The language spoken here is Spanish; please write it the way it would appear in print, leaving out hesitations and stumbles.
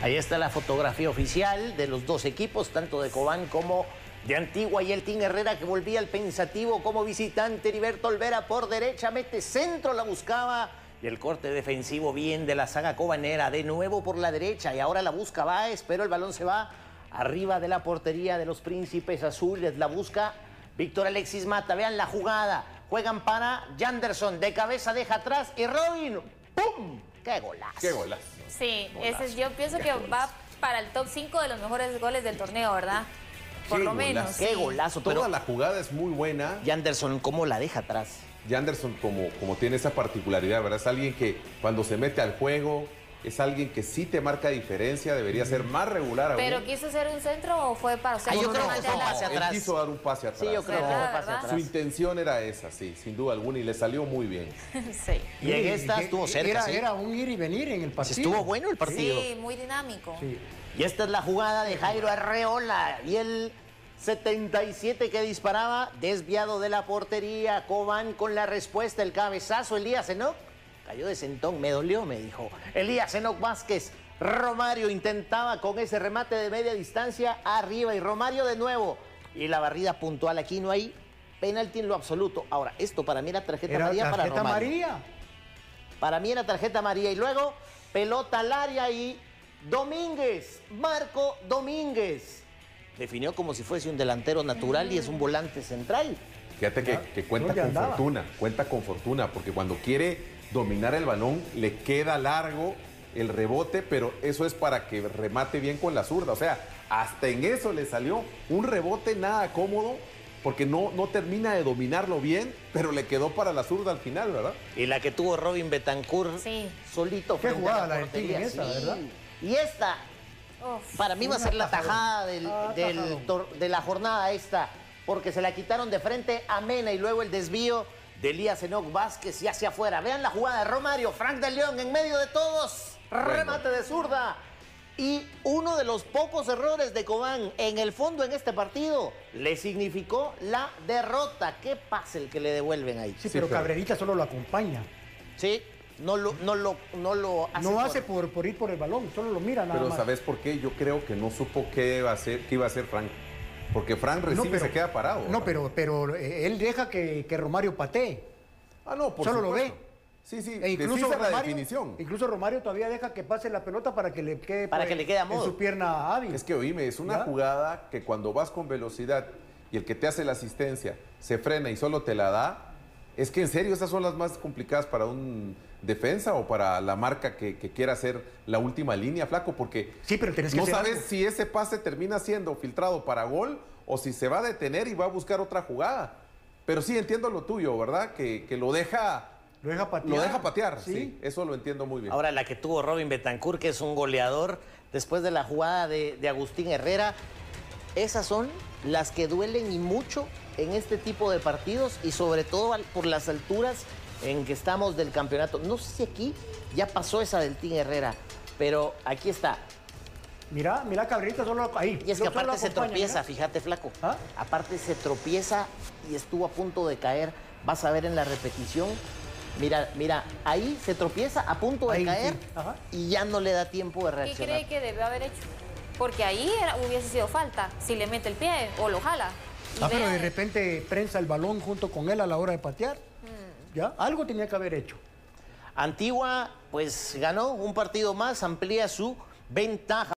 Ahí está la fotografía oficial de los dos equipos, tanto de Cobán como de Antigua, y el Tin Herrera que volvía al pensativo como visitante. Heriberto Olvera por derecha, mete centro, la buscaba, y el corte defensivo bien de la saga cobanera, de nuevo por la derecha, y ahora la busca Báez, pero el balón se va arriba de la portería de los Príncipes Azules. La busca Víctor Alexis Mata, vean la jugada, juegan para Janderson, de cabeza deja atrás y Robin, ¡pum! ¡Qué golazo! ¡Qué golazo! Sí, golazo. Ese, yo pienso que golazo va para el top 5 de los mejores goles del torneo, ¿verdad? Por lo menos. ¡Qué golazo! Toda la jugada es muy buena. Janderson, ¿cómo la deja atrás? Janderson como tiene esa particularidad, ¿verdad? Es alguien que cuando se mete al juego, es alguien que sí te marca diferencia, debería ser más regular aún. ¿Pero quiso hacer un centro o fue para usted? Yo creo que fue un pase atrás. Él quiso dar un pase atrás. Sí, yo creo que fue un pase atrás. Su intención era esa, sí, sin duda alguna, y le salió muy bien. Sí. Y en esta estuvo cerca. Era un ir y venir en el partido. Estuvo bueno el partido. Sí, muy dinámico. Sí. Y esta es la jugada de Jairo Arreola y el 77 que disparaba, desviado de la portería. Cobán con la respuesta, el cabezazo, Elías Enoc, cayó de sentón, me dolió, me dijo. Elías Enoc Vásquez, Romario intentaba con ese remate de media distancia arriba y Romario de nuevo. Y la barrida puntual, aquí no hay penalti en lo absoluto. Ahora, esto para mí era tarjeta amarilla para Romario. Para mí era tarjeta amarilla y luego pelota al área y Domínguez, Marco Domínguez, definió como si fuese un delantero natural y es un volante central. Fíjate que cuenta con fortuna, porque cuando quiere dominar el balón le queda largo el rebote, pero eso es para que remate bien con la zurda. O sea, hasta en eso le salió un rebote nada cómodo, porque no termina de dominarlo bien, pero le quedó para la zurda al final, ¿verdad? Y la que tuvo Robin Betancourt, sí, solito frente a la portería, esa, ¿verdad? Y esta, para mí va a ser la tajada de la jornada esta, porque se la quitaron de frente a Mena y luego el desvío de Elías Enoc Vásquez y hacia afuera. Vean la jugada de Romario, Frank de León en medio de todos, remate de zurda. Y uno de los pocos errores de Cobán en el fondo en este partido le significó la derrota. Qué pase el que le devuelven ahí. Sí, pero Cabrerita solo lo acompaña. Sí. No lo hace por ir por el balón, solo lo mira nada más. Pero ¿sabes por qué? Yo creo que no supo qué iba a hacer, Frank. Porque Frank recibe y se queda parado. No, pero él deja que Romario patee. Ah, no, por solo supuesto. Lo ve. Sí, sí, e incluso la definición. Incluso Romario todavía deja que pase la pelota para que le quede, en su pierna hábil. Es que oíme, es una jugada que cuando vas con velocidad y el que te hace la asistencia se frena y solo te la da, es que en serio esas son las más complicadas para un defensa o para la marca que quiera hacer la última línea, flaco, porque sí, pero tenés que no sabes algo. Si ese pase termina siendo filtrado para gol o si se va a detener y va a buscar otra jugada. Pero sí entiendo lo tuyo, ¿verdad? Que lo deja... Lo deja patear. Lo deja patear, sí, eso lo entiendo muy bien. Ahora la que tuvo Robin Betancourt, que es un goleador, después de la jugada de Agustín Herrera, esas son las que duelen y mucho en este tipo de partidos y sobre todo por las alturas en que estamos del campeonato. No sé si aquí ya pasó esa del Tin Herrera, pero aquí está. Mira Cabrerita solo ahí. Y es que aparte se tropieza, fíjate, flaco. ¿Ah? Aparte se tropieza y estuvo a punto de caer. Vas a ver en la repetición. Mira, ahí se tropieza a punto de caer, sí, y ya no le da tiempo de reaccionar. ¿Qué cree que debió haber hecho? Porque ahí hubiese sido falta, si le mete el pie o lo jala. Pero de repente prensa el balón junto con él a la hora de patear. ¿Ya? Algo tenía que haber hecho. Antigua, pues ganó un partido más, amplía su ventaja.